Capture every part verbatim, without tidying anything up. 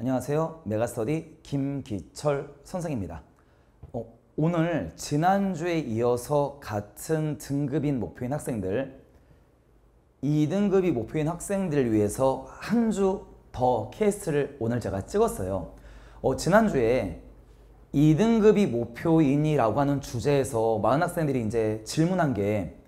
안녕하세요. 메가스터디 김기철 선생입니다. 어, 오늘 지난주에 이어서 같은 등급인 목표인 학생들, 이 등급이 목표인 학생들을 위해서 한 주 더 케이스를 오늘 제가 찍었어요. 어, 지난주에 이 등급이 목표인이라고 하는 주제에서 많은 학생들이 이제 질문한 게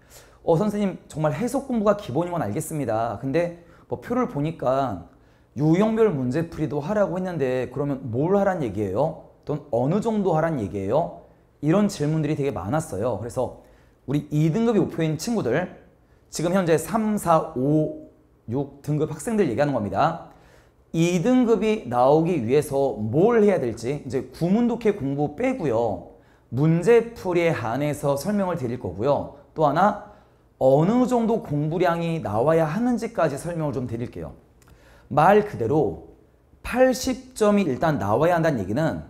어, 선생님 정말 해석 공부가 기본인 건 알겠습니다. 근데 뭐 표를 보니까 유형별 문제풀이도 하라고 했는데 그러면 뭘 하란 얘기예요? 또는 어느 정도 하란 얘기예요? 이런 질문들이 되게 많았어요. 그래서 우리 이 등급이 목표인 친구들, 지금 현재 삼, 사, 오, 육 등급 학생들 얘기하는 겁니다. 이 등급이 나오기 위해서 뭘 해야 될지 이제 구문독해 공부 빼고요, 문제풀이에 한해서 설명을 드릴 거고요, 또 하나 어느 정도 공부량이 나와야 하는지까지 설명을 좀 드릴게요. 말 그대로 팔십 점이 일단 나와야 한다는 얘기는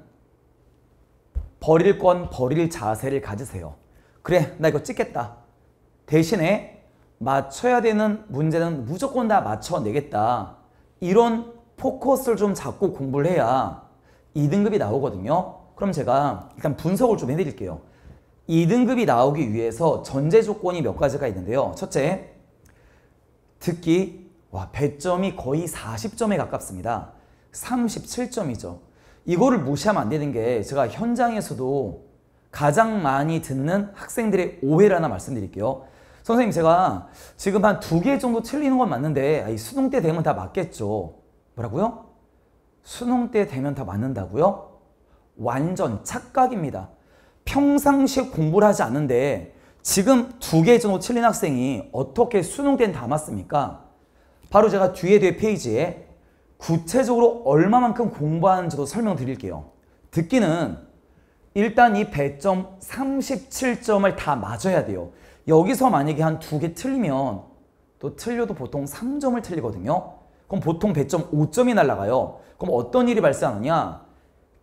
버릴 건 버릴 자세를 가지세요. 그래, 나 이거 찍겠다. 대신에 맞춰야 되는 문제는 무조건 다 맞춰내겠다. 이런 포커스를 좀 잡고 공부를 해야 이 등급이 나오거든요. 그럼 제가 일단 분석을 좀 해드릴게요. 이 등급이 나오기 위해서 전제 조건이 몇 가지가 있는데요. 첫째, 듣기. 와, 배점이 거의 사십 점에 가깝습니다. 삼십칠 점이죠. 이거를 무시하면 안 되는 게, 제가 현장에서도 가장 많이 듣는 학생들의 오해를 하나 말씀드릴게요. 선생님, 제가 지금 한 두 개 정도 틀리는 건 맞는데, 아니, 수능 때 되면 다 맞겠죠. 뭐라고요? 수능 때 되면 다 맞는다고요? 완전 착각입니다. 평상시에 공부를 하지 않는데 지금 두 개 정도 틀린 학생이 어떻게 수능 때는 다 맞습니까? 바로 제가 뒤에 뒤에 페이지에 구체적으로 얼마만큼 공부하는지도 설명드릴게요. 듣기는 일단 이 배점 삼십칠 점을 다 맞아야 돼요. 여기서 만약에 한 두 개 틀리면, 또 틀려도 보통 삼 점을 틀리거든요. 그럼 보통 배점 오 점이 날아가요. 그럼 어떤 일이 발생하느냐?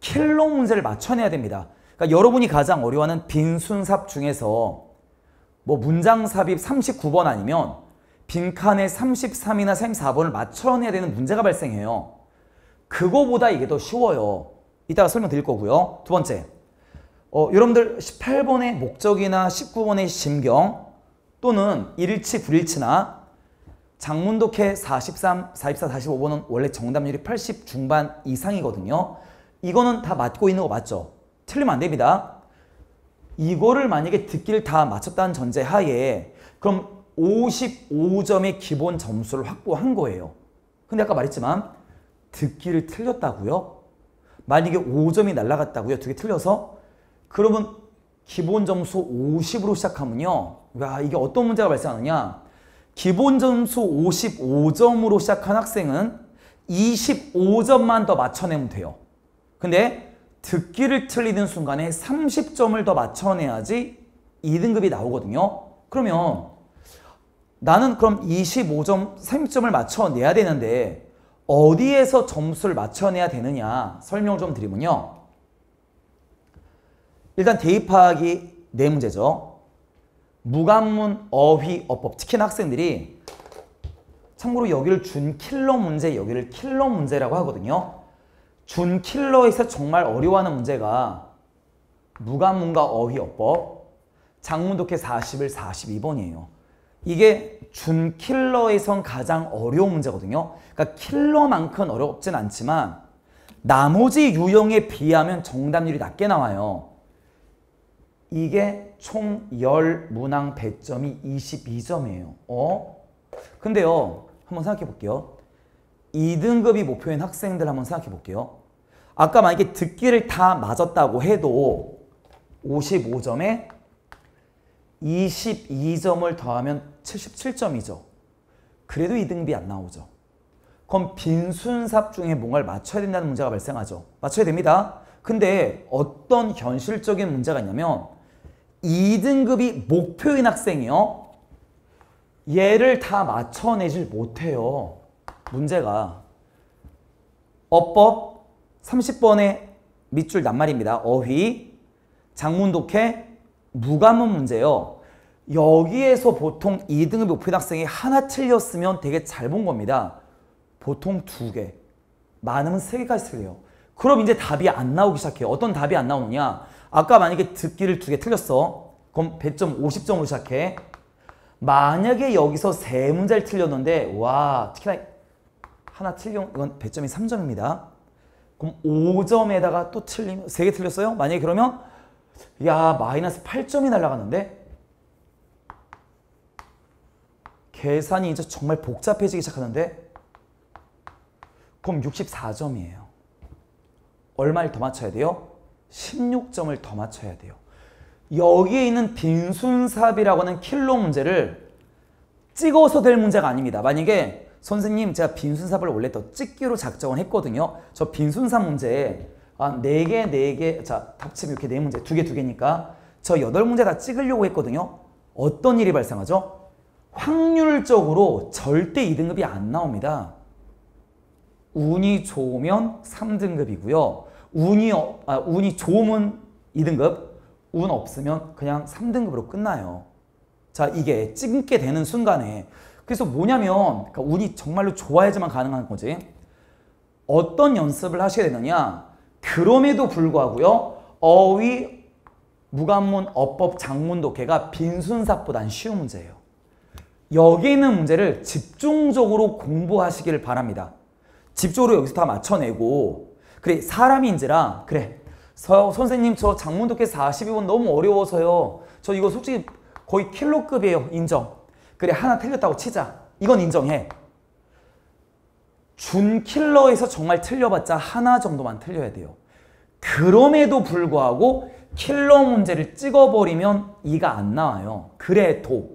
킬러 문제를 맞춰내야 됩니다. 그러니까 여러분이 가장 어려워하는 빈순삽 중에서 뭐 문장삽입 삼십구 번 아니면 빈칸에 삼십삼이나 삼십사 번을 맞춰내야 되는 문제가 발생해요. 그거보다 이게 더 쉬워요. 이따가 설명드릴 거고요. 두 번째, 어, 여러분들 십팔 번의 목적이나 십구 번의 심경, 또는 일치, 불일치나 장문독해 사십삼, 사십사, 사십오 번은 원래 정답률이 팔십 중반 이상이거든요. 이거는 다 맞고 있는 거 맞죠? 틀리면 안 됩니다. 이거를 만약에 듣기를 다 맞췄다는 전제 하에, 그럼 오십오 점의 기본 점수를 확보한 거예요. 근데 아까 말했지만 듣기를 틀렸다고요? 만약에 오 점이 날아갔다고요? 두 개 틀려서? 그러면 기본 점수 오십으로 시작하면요, 야, 이게 어떤 문제가 발생하느냐? 기본 점수 오십오 점으로 시작한 학생은 이십오 점만 더 맞춰내면 돼요. 근데 듣기를 틀리는 순간에 삼십 점을 더 맞춰내야지 이 등급이 나오거든요. 그러면 나는 그럼 이십오 점, 삼십 점을 맞춰내야 되는데 어디에서 점수를 맞춰내야 되느냐 설명을 좀 드리면요, 일단 대입하기 네 문제죠. 무관문, 어휘, 어법, 특히나 학생들이, 참고로 여기를 준킬러 문제, 여기를 킬러 문제라고 하거든요. 준킬러에서 정말 어려워하는 문제가 무관문과 어휘, 어법, 장문독해 사십일, 사십이 번이에요. 이게 준킬러에선 가장 어려운 문제거든요. 그러니까 킬러만큼 어렵진 않지만 나머지 유형에 비하면 정답률이 낮게 나와요. 이게 총 십 문항 배점이 이십이 점이에요. 어? 근데요, 한번 생각해 볼게요. 이 등급이 목표인 학생들 한번 생각해 볼게요. 아까 만약에 듣기를 다 맞았다고 해도 오십오 점에 이십이 점을 더하면 칠십칠 점이죠. 그래도 이 등급이 안 나오죠. 그럼 빈순삽 중에 뭔가를 맞춰야 된다는 문제가 발생하죠. 맞춰야 됩니다. 근데 어떤 현실적인 문제가 있냐면, 이 등급이 목표인 학생이요, 얘를 다 맞춰내질 못해요. 문제가 어법 삼십 번의 밑줄 낱말입니다. 어휘, 장문독해, 무관문 문제요. 여기에서 보통 이 등급 목표인 학생이 하나 틀렸으면 되게 잘 본 겁니다. 보통 두 개, 많으면 세 개까지 틀려요. 그럼 이제 답이 안 나오기 시작해요. 어떤 답이 안 나오느냐. 아까 만약에 듣기를 두 개 틀렸어. 그럼 배점 오십 점으로 시작해. 만약에 여기서 세 문제를 틀렸는데 와, 특히나 하나 틀리면 이건 배점이 삼 점입니다. 그럼 오 점에다가 또 틀리면 세 개 틀렸어요. 만약에 그러면 야, 마이너스 팔 점이 날아갔는데 계산이 이제 정말 복잡해지기 시작하는데 그럼 육십사 점이에요. 얼마를 더 맞춰야 돼요? 십육 점을 더 맞춰야 돼요. 여기에 있는 빈순삽이라고 하는 킬로 문제를 찍어서 될 문제가 아닙니다. 만약에 선생님 제가 빈순삽을 원래 더 찍기로 작정을 했거든요. 저 빈순삽 문제에 아, 네 개, 네 개, 자, 답치면 이렇게 네 문제, 두 개, 두 개니까 저 여덟 문제 다 찍으려고 했거든요. 어떤 일이 발생하죠? 확률적으로 절대 이 등급이 안 나옵니다. 운이 좋으면 삼 등급이고요. 운이, 어, 아, 운이 좋으면 이 등급, 운 없으면 그냥 삼 등급으로 끝나요. 자, 이게 찍게 되는 순간에 그래서 뭐냐면 그러니까 운이 정말로 좋아야지만 가능한 거지. 어떤 연습을 하셔야 되느냐. 그럼에도 불구하고요. 어휘, 무관문, 어법, 장문, 독해가 빈순삽보단 쉬운 문제예요. 여기 있는 문제를 집중적으로 공부하시기를 바랍니다. 집중적으로 여기서 다 맞춰내고 그래 사람인지라 그래 서, 선생님 저 장문 독해 사십이 번 너무 어려워서요. 저 이거 솔직히 거의 킬로급이에요. 인정. 그래 하나 틀렸다고 치자. 이건 인정해. 준킬러에서 정말 틀려봤자 하나 정도만 틀려야 돼요. 그럼에도 불구하고 킬러 문제를 찍어버리면 이가 안 나와요. 그래도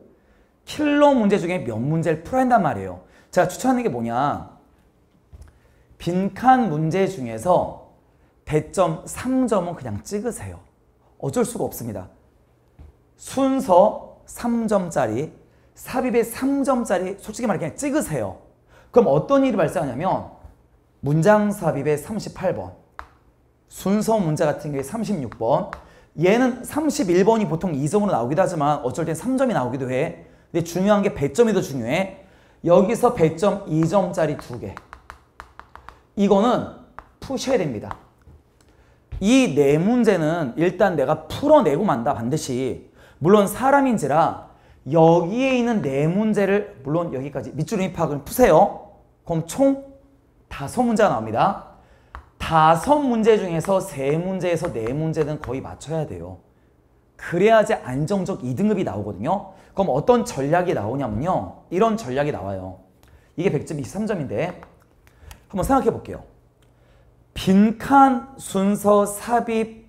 킬러 문제 중에 몇 문제를 풀어야 한단 말이에요. 제가 추천하는 게 뭐냐. 빈칸 문제 중에서 배점 삼 점은 그냥 찍으세요. 어쩔 수가 없습니다. 순서 삼 점짜리, 삽입의 삼 점짜리 솔직히 말해 그냥 찍으세요. 그럼 어떤 일이 발생하냐면 문장 삽입의 삼십팔 번, 순서 문제 같은 경우에 삼십육 번, 얘는 삼십일 번이 보통 이 점으로 나오기도 하지만 어쩔 땐 삼 점이 나오기도 해. 근데 중요한 게 배점이 더 중요해. 여기서 배점 이 점짜리 두 개. 이거는 푸셔야 됩니다. 이 네 문제는 일단 내가 풀어내고 만다 반드시. 물론 사람인지라 여기에 있는 네 문제를 물론 여기까지 밑줄임이 파악을 푸세요. 그럼 총 다섯 문제가 나옵니다. 다섯 문제 중에서 세 문제에서 네 문제는 거의 맞춰야 돼요. 그래야지 안정적 이 등급이 나오거든요. 그럼 어떤 전략이 나오냐면요. 이런 전략이 나와요. 이게 백 점 이십삼 점인데 한번 생각해 볼게요. 빈칸 순서 삽입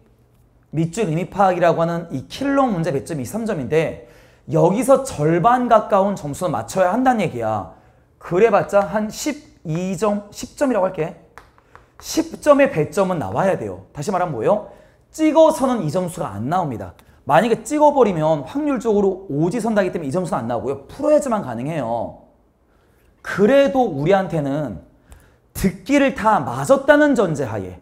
밑줄 의미 파악이라고 하는 이 킬러 문제 백 점 이십삼 점인데 여기서 절반 가까운 점수는 맞춰야 한다는 얘기야. 그래봤자 한 십이 점, 십 점이라고 할게. 십 점의 배점은 나와야 돼요. 다시 말하면 뭐예요? 찍어서는 이 점수가 안 나옵니다. 만약에 찍어버리면 확률적으로 오지선다기 때문에 이 점수는 안 나오고요. 풀어야지만 가능해요. 그래도 우리한테는 듣기를 다 맞았다는 전제하에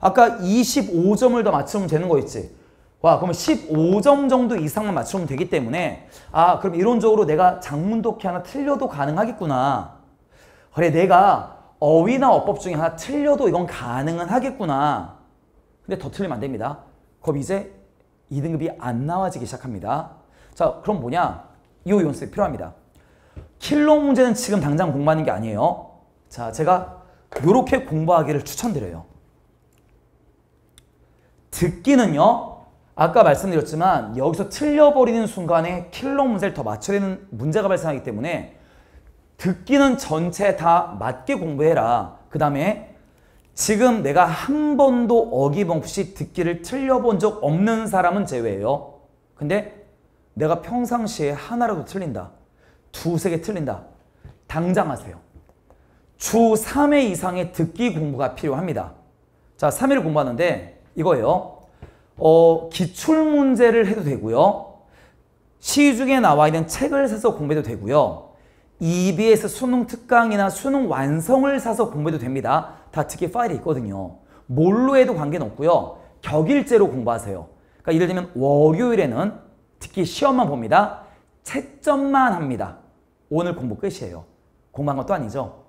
아까 이십오 점을 더 맞추면 되는 거 있지. 와, 그러면 십오 점 정도 이상만 맞추면 되기 때문에 아, 그럼 이론적으로 내가 장문 독해 하나 틀려도 가능하겠구나. 그래, 내가 어휘나 어법 중에 하나 틀려도 이건 가능은 하겠구나. 근데 더 틀리면 안 됩니다. 그럼 이제 이 등급이 안 나와지기 시작합니다. 자, 그럼 뭐냐? 이 연습이 필요합니다. 킬로 문제는 지금 당장 공부하는 게 아니에요. 자, 제가 요렇게 공부하기를 추천드려요. 듣기는요. 아까 말씀드렸지만 여기서 틀려버리는 순간에 킬러 문제를 더 맞춰야 되는 문제가 발생하기 때문에 듣기는 전체 다 맞게 공부해라. 그 다음에 지금 내가 한 번도 어김없이 듣기를 틀려본 적 없는 사람은 제외예요. 근데 내가 평상시에 하나라도 틀린다. 두세 개 틀린다. 당장 하세요. 주 삼 회 이상의 듣기 공부가 필요합니다. 자, 삼 회를 공부하는데 이거예요. 어, 기출문제를 해도 되고요. 시중에 나와 있는 책을 사서 공부해도 되고요. 이비에스 수능 특강이나 수능 완성을 사서 공부해도 됩니다. 다 듣기 파일이 있거든요. 뭘로 해도 관계는 없고요. 격일제로 공부하세요. 그러니까 예를 들면 월요일에는 듣기 시험만 봅니다. 채점만 합니다. 오늘 공부 끝이에요. 공부한 것도 아니죠.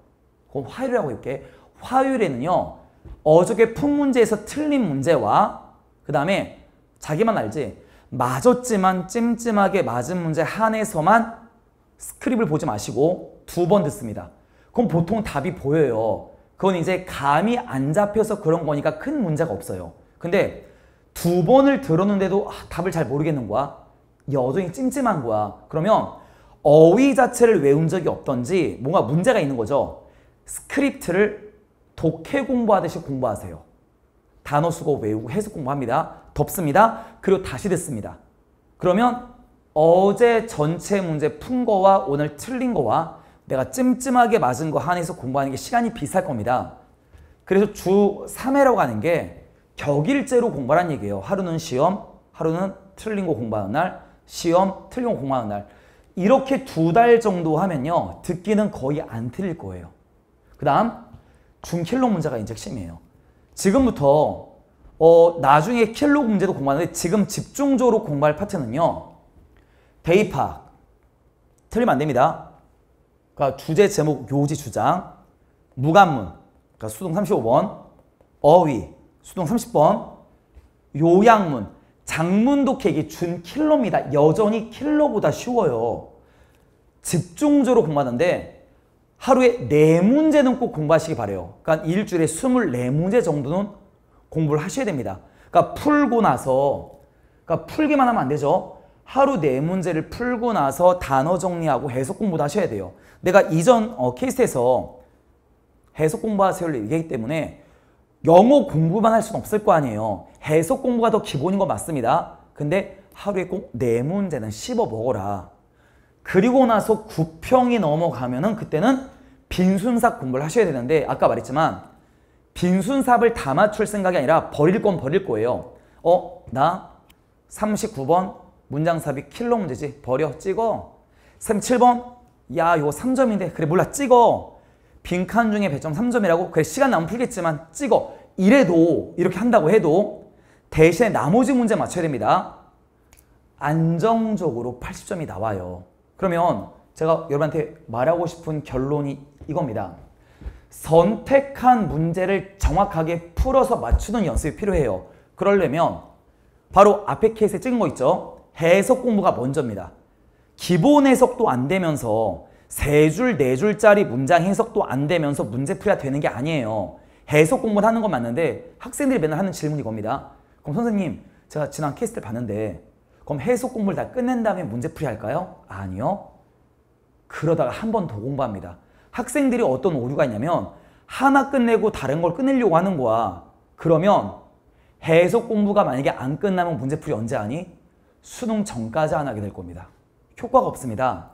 그럼 화요일이라고 할게. 화요일에는요. 어저께 푼 문제에서 틀린 문제와 그 다음에 자기만 알지 맞았지만 찜찜하게 맞은 문제 한에서만 스크립을 보지 마시고 두 번 듣습니다. 그럼 보통 답이 보여요. 그건 이제 감이 안 잡혀서 그런 거니까 큰 문제가 없어요. 근데 두 번을 들었는데도 아, 답을 잘 모르겠는 거야. 여전히 찜찜한 거야. 그러면 어휘 자체를 외운 적이 없던지 뭔가 문제가 있는 거죠. 스크립트를 독해 공부하듯이 공부하세요. 단어 수거 외우고 해석 공부합니다. 덮습니다. 그리고 다시 듣습니다. 그러면 어제 전체 문제 푼 거와 오늘 틀린 거와 내가 찜찜하게 맞은 거 한해서 공부하는 게 시간이 비쌀 겁니다. 그래서 주 삼 회라고 하는 게 격일제로 공부하라는 얘기예요. 하루는 시험, 하루는 틀린 거 공부하는 날, 시험, 틀린 거 공부하는 날. 이렇게 두 달 정도 하면요. 듣기는 거의 안 틀릴 거예요. 그 다음 중킬로 문제가 이제 핵심이에요. 지금부터 어, 나중에 킬로 문제도 공부하는데 지금 집중적으로 공부할 파트는요. 대입 파악. 틀리면 안 됩니다. 그러니까 주제, 제목, 요지, 주장. 무관문. 그러니까 수동 삼십오 번. 어휘. 수동 삼십 번. 요양문. 장문 독해기 준 킬로입니다. 여전히 킬로보다 쉬워요. 집중적으로 공부하는데 하루에 네 문제는 꼭 공부하시기 바래요. 그러니까 일주일에 이십사 문제 정도는 공부를 하셔야 됩니다. 그러니까 풀고 나서 그러니까 풀기만 하면 안 되죠. 하루 네 문제를 풀고 나서 단어 정리하고 해석 공부도 하셔야 돼요. 내가 이전 어, 케이스에서 해석 공부하세요를 얘기했기 때문에 영어 공부만 할 수는 없을 거 아니에요. 해석 공부가 더 기본인 거 맞습니다. 근데 하루에 꼭 네 문제는 씹어 먹어라. 그리고 나서 구평이 넘어가면은 그때는 빈순삭 공부를 하셔야 되는데 아까 말했지만 빈순삽을 다 맞출 생각이 아니라 버릴 건 버릴 거예요. 어? 나 삼십구 번 문장삽이 킬로 문제지. 버려. 찍어. 삼십칠 번 야 이거 삼 점인데. 그래 몰라. 찍어. 빈칸 중에 배점 삼 점이라고. 그래 시간 나면 풀겠지만 찍어. 이래도 이렇게 한다고 해도 대신에 나머지 문제 맞춰야 됩니다. 안정적으로 팔십 점이 나와요. 그러면 제가 여러분한테 말하고 싶은 결론이 이겁니다. 선택한 문제를 정확하게 풀어서 맞추는 연습이 필요해요. 그러려면 바로 앞에 케이스에 찍은 거 있죠? 해석 공부가 먼저입니다. 기본 해석도 안 되면서 세 줄, 네 줄짜리 문장 해석도 안 되면서 문제풀이가 되는 게 아니에요. 해석 공부를 하는 건 맞는데 학생들이 맨날 하는 질문이 겁니다. 그럼 선생님, 제가 지난 케이스를 봤는데 그럼 해석 공부를 다 끝낸 다음에 문제풀이 할까요? 아니요. 그러다가 한 번 더 공부합니다. 학생들이 어떤 오류가 있냐면 하나 끝내고 다른 걸 끝내려고 하는 거야. 그러면 해석 공부가 만약에 안 끝나면 문제풀이 언제 하니? 수능 전까지 안 하게 될 겁니다. 효과가 없습니다.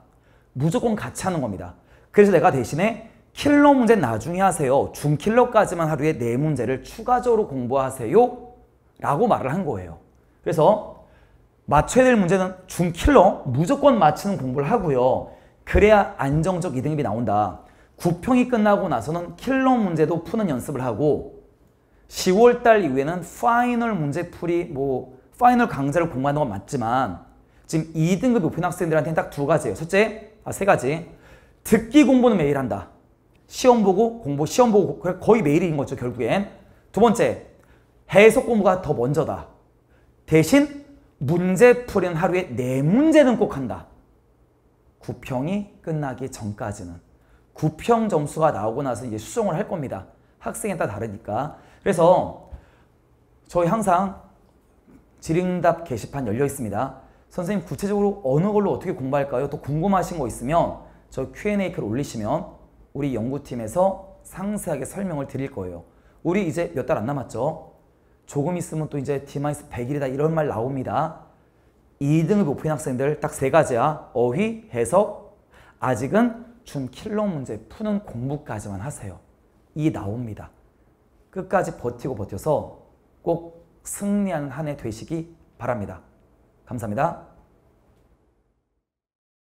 무조건 같이 하는 겁니다. 그래서 내가 대신에 킬러 문제는 나중에 하세요. 중킬러까지만 하루에 네 문제를 추가적으로 공부하세요. 라고 말을 한 거예요. 그래서 맞춰야 될 문제는 중킬러 무조건 맞추는 공부를 하고요. 그래야 안정적 이 등급이 나온다. 구평이 끝나고 나서는 킬러 문제도 푸는 연습을 하고 시월 달 이후에는 파이널 문제풀이 뭐 파이널 강좌를 공부하는 건 맞지만 지금 이 등급 높은 학생들한테는 딱 두 가지예요. 첫째, 아, 세 가지. 듣기 공부는 매일 한다. 시험 보고 공부, 시험 보고 거의 매일인 거죠. 결국엔. 두 번째, 해석 공부가 더 먼저다. 대신 문제풀이는 하루에 네 문제는 꼭 한다. 구평이 끝나기 전까지는. 구평 점수가 나오고 나서 이제 수정을 할 겁니다. 학생에 따라 다르니까. 그래서 저희 항상 질의응답 게시판 열려 있습니다. 선생님 구체적으로 어느 걸로 어떻게 공부할까요? 또 궁금하신 거 있으면 저 큐 앤 에이 글 올리시면 우리 연구팀에서 상세하게 설명을 드릴 거예요. 우리 이제 몇 달 안 남았죠? 조금 있으면 또 이제 디 마이너스 백 일이다 이런 말 나옵니다. 이 등급 높은 학생들 딱 세 가지야. 어휘, 해석, 아직은 준킬러 문제 푸는 공부까지만 하세요. 이 나옵니다. 끝까지 버티고 버텨서 꼭 승리하는 한 해 되시기 바랍니다. 감사합니다.